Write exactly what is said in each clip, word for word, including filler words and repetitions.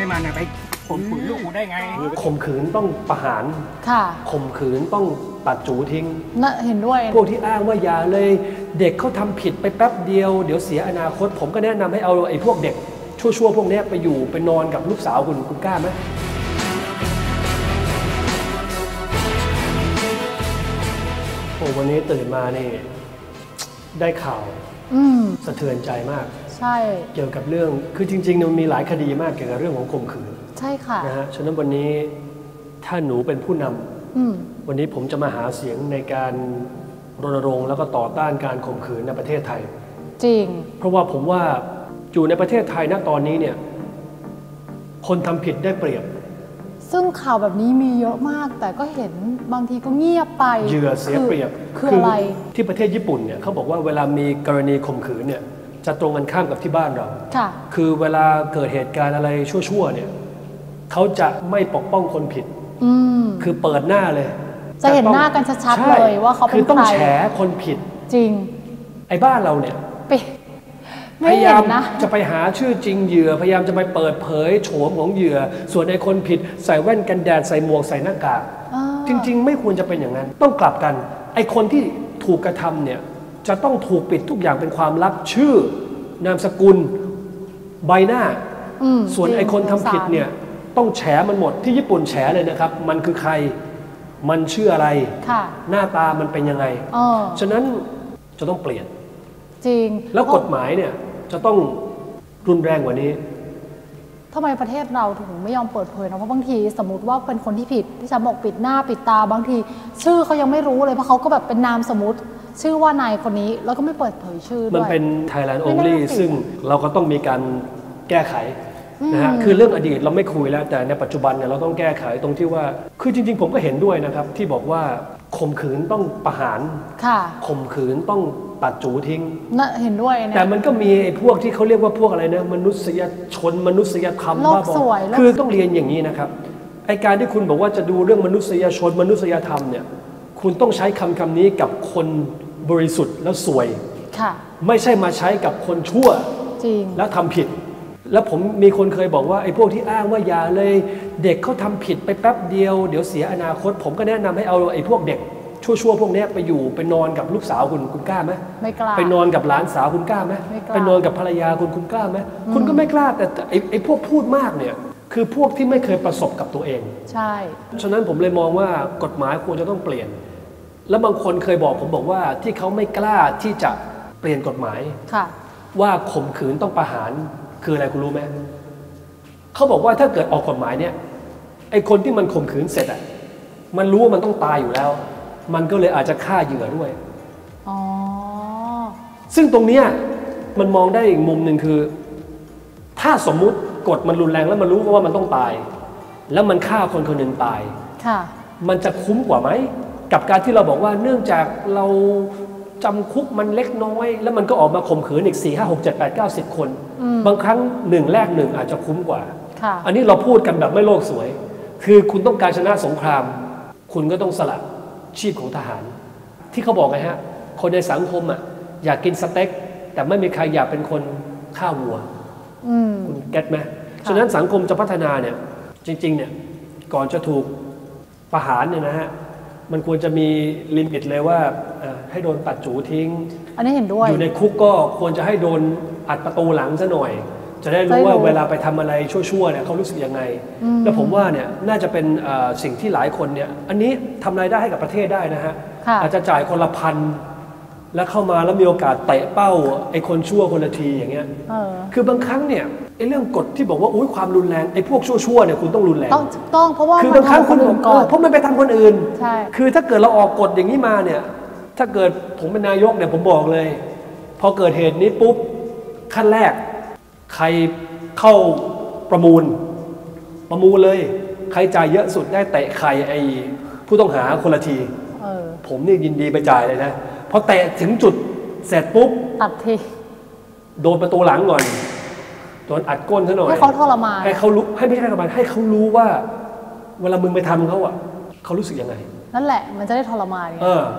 ให้มันไปข่มขืนลูกกูได้ไงข่มขืนต้องประหารค่ะข่มขืนต้องตัดจูทิ้งน่ะเห็นด้วยพวกที่อ้างว่าอย่าเลยเด็กเขาทำผิดไปแป๊บเดียวเดี๋ยวเสียอนาคตผมก็แนะนำให้เอาไอ้พวกเด็กชั่วๆพวกนี้ไปอยู่ไปนอนกับลูกสาวคุณคุณกล้าไหมโอ้วันนี้ตื่นมานี่ได้ข่าวสะเทือนใจมากใช่เกี่ยวกับเรื่องคือจริงๆมันมีหลายคดีมากเกี่ยวกับเรื่องของข่มขืนใช่ค่ะนะฮะฉะนั้นวันนี้ถ้าหนูเป็นผู้นำวันนี้ผมจะมาหาเสียงในการรณรงค์แล้วก็ต่อต้านการข่มขืนในประเทศไทยจริงเพราะว่าผมว่าอยู่ในประเทศไทยณตอนนี้เนี่ยคนทำผิดได้เปรียบซึ่งข่าวแบบนี้มีเยอะมากแต่ก็เห็นบางทีก็เงียบไปเหยื่อเสียเปรียบคืออะไรที่ประเทศญี่ปุ่นเนี่ยเขาบอกว่าเวลามีกรณีข่มขืนเนี่ยจะตรงกันข้ามกับที่บ้านเราคือเวลาเกิดเหตุการณ์อะไรชั่วๆเนี่ยเขาจะไม่ปกป้องคนผิดคือเปิดหน้าเลยจะเห็นหน้ากันชัดๆเลยว่าเขาเป็นใครคือต้องแฉคนผิดจริงไอ้บ้านเราเนี่ยพยายามจะไปหาชื่อจริงเหยื่อพยายามจะไปเปิดเผยโฉมของเหยื่อส่วนไอ้คนผิดใส่แว่นกันแดดใส่หมวกใส่หน้ากากจริงๆไม่ควรจะเป็นอย่างนั้นต้องกลับกันไอ้คนที่ถูกกระทำเนี่ยจะต้องถูกปิดทุกอย่างเป็นความลับชื่อนามสกุลใบหน้าส่วนไอ้คนทำผิดเนี่ยต้องแฉมันหมดที่ญี่ปุ่นแฉเลยนะครับมันคือใครมันชื่ออะไรหน้าตามันเป็นยังไงฉะนั้นจะต้องเปลี่ยนจริงแล้วกฎหมายเนี่ยจะต้องรุนแรงกว่านี้ทำไมประเทศเราถึงไม่ยอมเปิดเผยนะเพราะบางทีสมมติว่าเป็นคนที่ผิดที่ฉันบอกปิดหน้าปิดตาบางทีชื่อเขายังไม่รู้เลยเพราะเขาก็แบบเป็นนามสมมติชื่อว่านายคนนี้แล้วก็ไม่เปิดเผยชื่อมันเป็น Thailand Only ซึ่งเราก็ต้องมีการแก้ไขนะฮะคือเรื่องอดีตเราไม่คุยแล้วแต่ในปัจจุบันเนี่ยเราต้องแก้ไขตรงที่ว่าคือจริงๆผมก็เห็นด้วยนะครับที่บอกว่าข่มขืนต้องประหารค่ะข่มขืนต้องตัดจูทิ้งน่ะเห็นด้วยนะแต่มันก็มีไอ้พวกที่เขาเรียกว่าพวกอะไรนะมนุษยชนมนุษยธรรมบ้าบอคือต้องเรียนอย่างนี้นะครับไอ้การที่คุณบอกว่าจะดูเรื่องมนุษยชนมนุษยธรรมเนี่ยคุณต้องใช้คำคำนี้กับคนบริสุทธิ์แล้วสวยค่ะไม่ใช่มาใช้กับคนชั่วจริงแล้วทำผิดแล้วผมมีคนเคยบอกว่าไอ้พวกที่อ้างว่าอย่าเลยเด็กเขาทำผิดไปแป๊บเดียวเดี๋ยวเสียอนาคตผมก็แนะนำให้เอาไอ้พวกเด็กชั่วๆพวกนี้ไปอยู่ไปนอนกับลูกสาวคุณคุณกล้าไหมไม่กล้าไปนอนกับหลานสาวคุณกล้าไหมไปนอนกับภรรยาคุณคุณกล้าไหมคุณก็ไม่กล้าแต่ไอ้ไอ้พวกพูดมากเนี่ยคือพวกที่ไม่เคยประสบกับตัวเองใช่ฉะนั้นผมเลยมองว่ากฎหมายควรจะต้องเปลี่ยนแล้วบางคนเคยบอกผมบอกว่าที่เขาไม่กล้าที่จะเปลี่ยนกฎหมายค่ะว่าข่มขืนต้องประหารคืออะไรคุณรู้ไหมเขาบอกว่าถ้าเกิดออกกฎหมายเนี่ยไอคนที่มันข่มขืนเสร็จอ่ะมันรู้ว่ามันต้องตายอยู่แล้วมันก็เลยอาจจะฆ่าเหยื่อด้วยอ๋อซึ่งตรงเนี้ยมันมองได้อีกมุมหนึ่งคือถ้าสมมุติกฎมันรุนแรงแล้วมันรู้ว่ามันต้องตายแล้วมันฆ่าคนคนหนึ่งตายค่ะมันจะคุ้มกว่าไหมกับการที่เราบอกว่าเนื่องจากเราจำคุกมันเล็กน้อยแล้วมันก็ออกมาข่มขืนอีกสี่ ห้า หก เจ็ด แปด เก้า สิบคนบางครั้งหนึ่งแรกหนึ่งอาจจะคุ้มกว่าอันนี้เราพูดกันแบบไม่โลกสวยคือคุณต้องการชนะสงครามคุณก็ต้องสละชีพของทหารที่เขาบอกไงฮะคนในสังคมอ่ะอยากกินสเต็กแต่ไม่มีใครอยากเป็นคนฆ่าวัวคุณเก็ตไหมฉะนั้นสังคมจะพัฒนาเนี่ยจริงๆเนี่ยก่อนจะถูกประหารเนี่ยนะฮะมันควรจะมีลิมิตเลยว่าให้โดนตัดจูทิ้งอันนี้เห็นด้วยอยู่ในคุกก็ควรจะให้โดนอัดประตูหลังซะหน่อยจะได้รู้ว่าเวลาไปทำอะไรชั่วๆเนี่ยเขารู้สึกยังไงแล้วผมว่าเนี่ยน่าจะเป็นสิ่งที่หลายคนเนี่ยอันนี้ทำรายได้ให้กับประเทศได้นะฮะอาจจะจ่ายคนละพันแล้วเข้ามาแล้วมีโอกาสเตะเป้าไอ้คนชั่วคนละทีอย่างเงี้ยคือบางครั้งเนี่ยไอ้เรื่องกฎที่บอกว่าอุ้ยความรุนแรงไอ้พวกชั่วๆเนี่ยคุณต้องรุนแรงต้องต้องเพราะว่าคือบางครั้งคนอื่นก่อนเพราะมันไปทำคนอื่นใช่คือถ้าเกิดเราออกกฎอย่างนี้มาเนี่ยถ้าเกิดผมเป็นนายกเนี่ยผมบอกเลยพอเกิดเหตุนี้ปุ๊บขั้นแรกใครเข้าประมูลประมูลเลยใครจ่ายเยอะสุดได้เตะใครไอ้ผู้ต้องหาคนละทีผมนี่ยินดีไปจ่ายเลยนะพอเตะถึงจุดเสร็จปุ๊บตัดทีโดนประตูหลังก่อนโดนอัดก้นซะหน่อยให้เขาทรมานให้เขารู้ให้ไม่ใช่ทรมานให้เขารู้ว่าเวลามึงไปทำเขาอ่ะเขารู้สึกยังไงนั่นแหละมันจะได้ทรมาน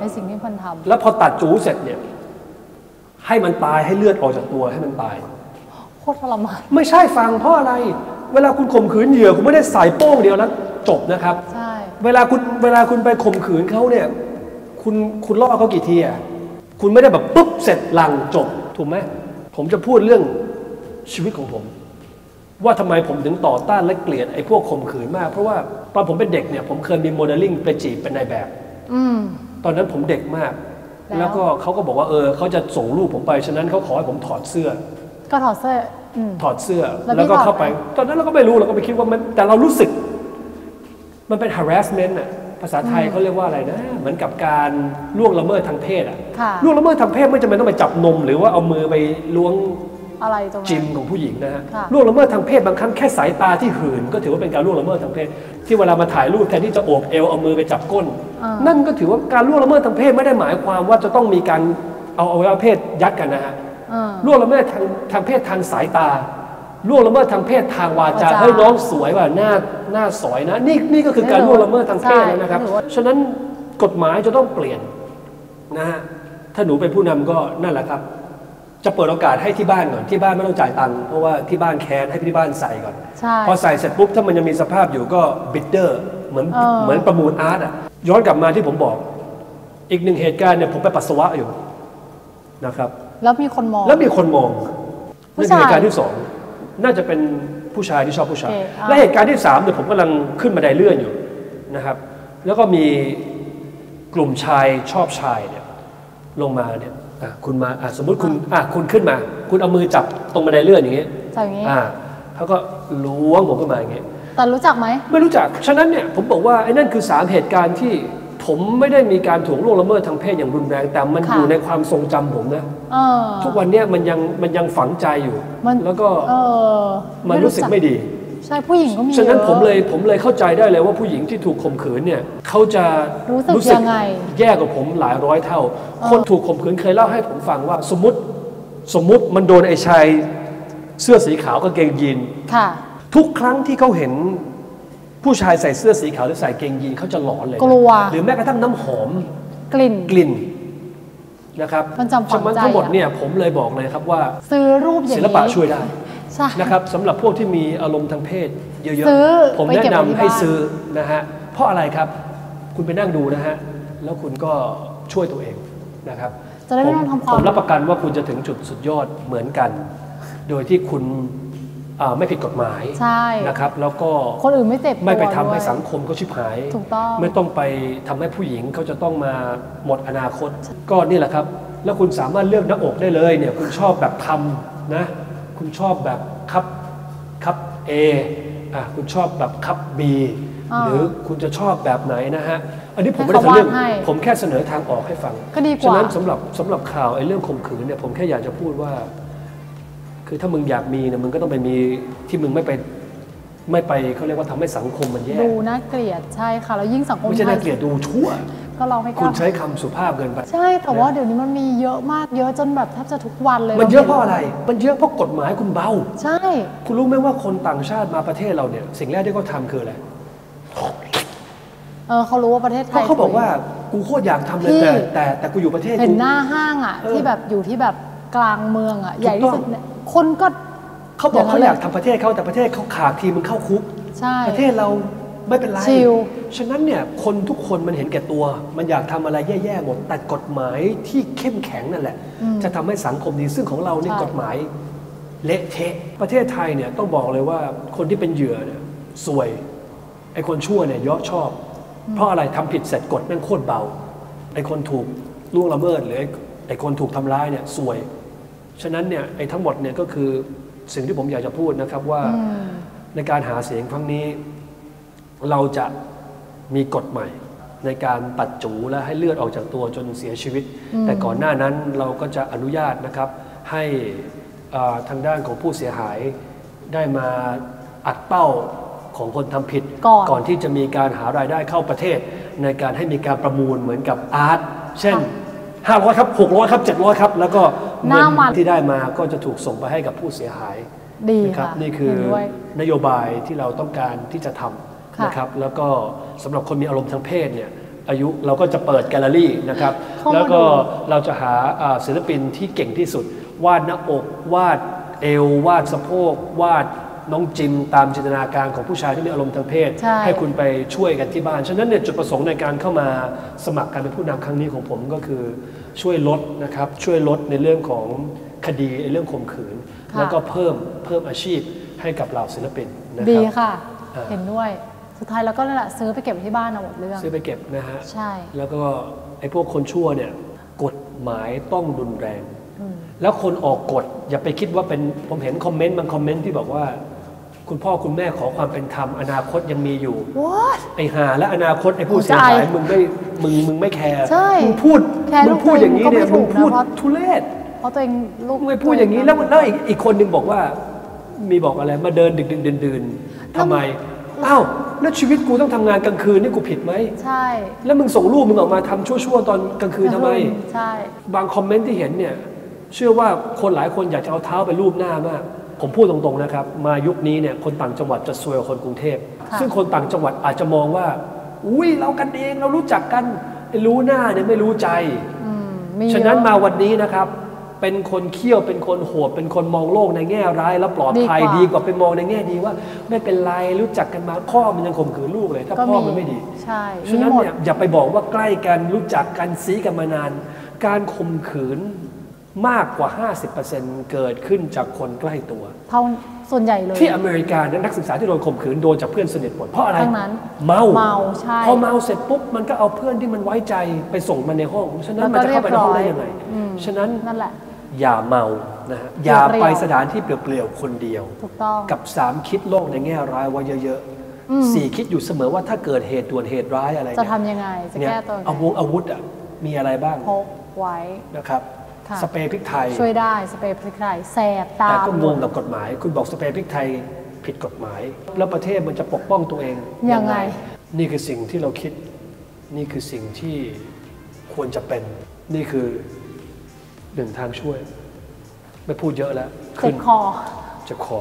ในสิ่งที่มันทำแล้วพอตัดจูเสร็จเนี่ยให้มันตายให้เลือดออกจากตัวให้มันตายโคตรทรมานไม่ใช่ฟังเพราะอะไร เวลาคุณข่มขืนเหยื่อคุณไม่ได้ใส่โป้งเดียวนะจบนะครับใช่เวลาคุณเวลาคุณไปข่มขืนเขาเนี่ยคุณคุณล่อเขากี่ทีอ่ะคุณไม่ได้แบบปุ๊บเสร็จหลังจบถูกไหมผมจะพูดเรื่องชีวิตของผมว่าทำไมผมถึงต่อต้านและเกลียดไอ้พวกข่มขืนมากเพราะว่าตอนผมเป็นเด็กเนี่ยผมเคยมีโมเดลลิ่งไปจีบเป็นนายแบบอืตอนนั้นผมเด็กมากแล้วก็เขาก็บอกว่าเออเขาจะส่งรูปผมไปฉะนั้นเขาขอให้ผมถอดเสื้อก็ถอดเสื้อถอดเสื้อแล้วก็เข้าไปตอนนั้นเราก็ไม่รู้เราก็ไปคิดว่ามันแต่เรารู้สึกมันเป็น harassment อะภาษาไทยเขาเรียกว่าอะไรนะเหมือนกับการล่วงละเมิดทางเพศอะล่วงละเมิดทางเพศไม่จำเป็นต้องไปจับนมหรือว่าเอามือไปล้วงจิมของผู้หญิงนะฮะล่วงละเมิดทางเพศบางครั้งแค่สายตาที่หื่นก็ถือว่าเป็นการล่วงละเมิดทางเพศที่เวลามาถ่ายรูปแทนที่จะโอบเอวเอามือไปจับก้นนั่นก็ถือว่าการล่วงละเมิดทางเพศไม่ได้หมายความว่าจะต้องมีการเอาอวัยวะเพศยัดกันนะฮะล่วงละเมิดทางทางเพศทางสายตาล่วงละเมิดทางเพศทางวาจาให้น้องสวยว่าหน้าหน้าสวยนะนี่นี่ก็คือการล่วงละเมิดทางเพศแล้วนะครับฉะนั้นกฎหมายจะต้องเปลี่ยนนะฮะถ้าหนูเป็นผู้นำก็นั่นแหละครับจะเปิดโอกาสให้ที่บ้านก่อนที่บ้านไม่ต้องจ่ายตังค์เพราะว่าที่บ้านแคนให้ที่บ้านใส่ก่อนพอใส่เสร็จปุ๊บถ้ามันยังมีสภาพอยู่ก็บิดเดอร์เหมือนเหมือนประมูลอาร์ตอ่ะย้อนกลับมาที่ผมบอกอีกหนึ่งเหตุการณ์เนี่ยผมไปปัสสาวะอยู่นะครับแล้วมีคนมองแล้วมีคนมองนี่คือเหตุการณ์ที่สองน่าจะเป็นผู้ชายที่ชอบผู้ชายและเหตุการณ์ที่สามเนี่ยผมกำลังขึ้นบันไดเลื่อนอยู่นะครับแล้วก็มีกลุ่มชายชอบชายเนี่ยลงมาเนี่ยคุณมาสมมติคุณคุณขึ้นมาคุณเอามือจับตรงบันไดเลื่อนอย่างเงี้ยจับอย่างเงี้ยเขาก็ล้วงผมขึ้นมาอย่างเงี้ยแต่รู้จักไหมไม่รู้จักฉะนั้นเนี่ยผมบอกว่าไอ้นั่นคือสามเหตุการณ์ที่ผมไม่ได้มีการถูกล่วงละเมิดทางเพศอย่างรุนแรงแต่มันอยู่ในความทรงจำผมนะทุกวันนี้มันยังมันยังฝังใจอยู่แล้วก็มันรู้สึกไม่ดีใช่ผู้หญิงก็มีฉะนั้นผมเลยผมเลยเข้าใจได้เลยว่าผู้หญิงที่ถูกข่มขืนเนี่ยเขาจะรู้สึกยังไงแย่กว่าผมหลายร้อยเท่าคนถูกข่มขืนเคยเล่าให้ผมฟังว่าสมมติสมมติมันโดนไอ้ชายเสื้อสีขาวกางเกงยีนค่ะทุกครั้งที่เขาเห็นผู้ชายใส่เสื้อสีขาวหรือใส่เกงยีนเขาจะหลอนเลยกลัวหรือแม้กระทั่งน้ำหอมกลิ่นกลิ่นนะครับมันจำฝังใจทั้งหมดเนี่ยผมเลยบอกเลยครับว่าซื้อรูปอย่างนี้ศิลปะช่วยได้นะครับสำหรับพวกที่มีอารมณ์ทางเพศเยอะๆผมแนะนำให้ซื้อนะฮะเพราะอะไรครับคุณไปนั่งดูนะฮะแล้วคุณก็ช่วยตัวเองนะครับผมรับประกันว่าคุณจะถึงจุดสุดยอดเหมือนกันโดยที่คุณไม่ผิดกฎหมายนะครับแล้วก็คนอื่นไม่เจ็บไม่ไปทำให้สังคมก็ชิบหายถูกต้องไม่ต้องไปทำให้ผู้หญิงเขาจะต้องมาหมดอนาคตก็นี่แหละครับแล้วคุณสามารถเลือกหน้าอกได้เลยเนี่ยคุณชอบแบบทำนะคุณชอบแบบคับคับ เอ อ่ะคุณชอบแบบคับ บี หรือคุณจะชอบแบบไหนนะฮะอันนี้ผมไม่ได้เสนอผมแค่เสนอทางออกให้ฟังฉะนั้นสำหรับสำหรับข่าวไอ้เรื่องข่มขืนเนี่ยผมแค่อยากจะพูดว่าคือถ้ามึงอยากมีเนี่ยมึงก็ต้องไปมีที่มึงไม่ไปไม่ไปเขาเรียกว่าทำให้สังคมมันแย่ดูน่าเกลียดใช่ค่ะแล้วยิ่งสังคมไม่ใช่น่าเกลียดดูชั่วก็เราไม่กล้าคุณใช้คำสุภาพเกินไปใช่แต่ว่าเดี๋ยวนี้มันมีเยอะมากเยอะจนแบบแทบจะทุกวันเลยมันเยอะเพราะอะไรมันเยอะเพราะกฎหมายคุณเบาใช่คุณรู้ไหมว่าคนต่างชาติมาประเทศเราเนี่ยสิ่งแรกที่เขาทาคืออะไรเออเขารู้ว่าประเทศไทยเขาบอกว่ากูโคตรอยากทำเลยแต่แต่แต่กูอยู่ประเทศเห็นหน้าห้างอ่ะที่แบบอยู่ที่แบบกลางเมืองอ่ะใหญ่ที่สุดคนก็เขาบอกเขาอยากทำประเทศเขาแต่ประเทศเขาขาดทีมันเข้าคุกใช่ประเทศเราไม่เป็นไรฉะนั้นเนี่ยคนทุกคนมันเห็นแก่ตัวมันอยากทำอะไรแย่ๆหมดแต่กฎหมายที่เข้มแข็งนั่นแหละจะทำให้สังคมดีซึ่งของเราเนี่ยกฎหมายเละเทะประเทศไทยเนี่ยต้องบอกเลยว่าคนที่เป็นเหยื่อเนี่ยซวยไอ้คนชั่วเนี่ยย่อชอบเพราะอะไรทำผิดเสร็จกฎนั่นโคตรเบาไอ้คนถูกล่วงละเมิดหรือไอ้คนถูกทำร้ายเนี่ยซวยฉะนั้นเนี่ยไอ้ทั้งหมดเนี่ยก็คือสิ่งที่ผมอยากจะพูดนะครับว่าในการหาเสียงครั้งนี้เราจะมีกฎใหม่ในการปัดจูและให้เลือดออกจากตัวจนเสียชีวิตแต่ก่อนหน้านั้นเราก็จะอนุญาตนะครับให้ทางด้านของผู้เสียหายได้มาอัดเป้าของคนทำผิดก่อนที่จะมีการหารายได้เข้าประเทศในการให้มีการประมูลเหมือนกับอาร์ตเช่นห้าร้อยครับหกร้อยครับเจ็ดร้อยครับแล้วก็เงินที่ได้มาก็จะถูกส่งไปให้กับผู้เสียหายนะครับนี่คือนโยบายที่เราต้องการที่จะทำนะครับแล้วก็สำหรับคนมีอารมณ์ทางเพศเนี่ยอายุเราก็จะเปิดแกลเลอรี่นะครับแล้วก็เราจะหาศิลปินที่เก่งที่สุดวาดหน้าอกวาดเอววาดสะโพกวาด น้องจิมตามจินตนาการของผู้ชายที่มีอารมณ์ทางเพศ ใ, ให้คุณไปช่วยกันที่บ้านฉะนั้นเนี่ยจุดประสงค์ในการเข้ามาสมัครการเป็นผู้นำครั้งนี้ของผมก็คือช่วยลดนะครับช่วยลดในเรื่องของคดีในเรื่องข่มขืนแล้วก็เพิ่มเพิ่มอาชีพให้กับเหล่าศิลปินนะครับดีค่ะเห็นด้วยสุดท้ายแล้วก็นั่นแหละซื้อไปเก็บที่บ้านเอาหมดเรื่องซื้อไปเก็บนะฮะใช่แล้วก็ไอ้พวกคนชั่วเนี่ยกฎหมายต้องรุนแรงแล้วคนออกกฎอย่าไปคิดว่าเป็นผมเห็นคอมเมนต์บางคอมเมนต์ที่บอกว่าคุณพ่อคุณแม่ขอความเป็นธรรมอนาคตยังมีอยู่ What? ไอ้หาและอนาคตไอ้ผู้เสียหายมึงไม่มึงมึงไม่แคร์มึงพูดมึงพูดอย่างนี้เนี่ยมึงพูดทุเรศเพราะตัวเองลูกมึงพูดอย่างนี้แล้วแล้วอีกคนหนึ่งบอกว่ามีบอกอะไรมาเดินดึกดื่นดื่นทำไมอ้าวแล้วชีวิตกูต้องทำงานกลางคืนนี่กูผิดไหมใช่แล้วมึงส่งรูปมึงออกมาทำชั่วๆตอนกลางคืนทำไมใช่บางคอมเมนต์ที่เห็นเนี่ยเชื่อว่าคนหลายคนอยากจะเอาเท้าไปรูปหน้ามากผมพูดตรงๆนะครับมายุคนี้เนี่ยคนต่างจังหวัดจะซวยกว่าคนกรุงเทพซึ่งคนต่างจังหวัดอาจจะมองว่าอุ้ยเรากันเองเรารู้จักกันรู้หน้าเนี่ยไม่รู้ใจฉะนั้นมาวันนี้นะครับเป็นคนเขี้ยวเป็นคนโหดเป็นคนมองโลกในแง่ร้ายแล้วปลอดภัยดีกว่าไปมองในแง่ดีว่าไม่เป็นไรรู้จักกันมาพ่อมันยังข่มขืนลูกเลยถ้าพ่อมันไม่ดีใช่ฉะนั้นเนี่ยอย่าไปบอกว่าใกล้กันรู้จักกันซี้กันมานานการข่มขืนมากกว่า ห้าสิบเปอร์เซ็นต์ เกิดขึ้นจากคนใกล้ตัวเท่าส่วนใหญ่เลยที่อเมริกานักศึกษาที่โดนข่มขืนโดนจากเพื่อนสนิทหมดเพราะอะไรเมาเมาใช่พอเมาเสร็จปุ๊บมันก็เอาเพื่อนที่มันไว้ใจไปส่งมันในห้องฉะนั้นมันจะเข้าไปในห้องได้ยังไงฉะนั้นนั่นแหละอย่าเมานะฮะอย่าไปสถานที่เปลี่ยวๆคนเดียวถูกต้องกับสามคิดโลกในแง่ร้ายไว้เยอะๆสี่คิดอยู่เสมอว่าถ้าเกิดเหตุด่วนเหตุร้ายอะไรจะทำยังไงจะแก้ตัวเอาวงอาวุธอ่ะมีอะไรบ้างพกไว้นะครับสเปรย์พริกไทยช่วยได้สเปรย์พริกไทยแสบตาแต่ก็งงกับกฎหมายคุณบอกสเปรย์พริกไทยผิดกฎหมายแล้วประเทศมันจะปกป้องตัวเองยังไงนี่คือสิ่งที่เราคิดนี่คือสิ่งที่ควรจะเป็นนี่คือหนึ่งทางช่วยไม่พูดเยอะแล้วเจ็บคอเจ็บคอ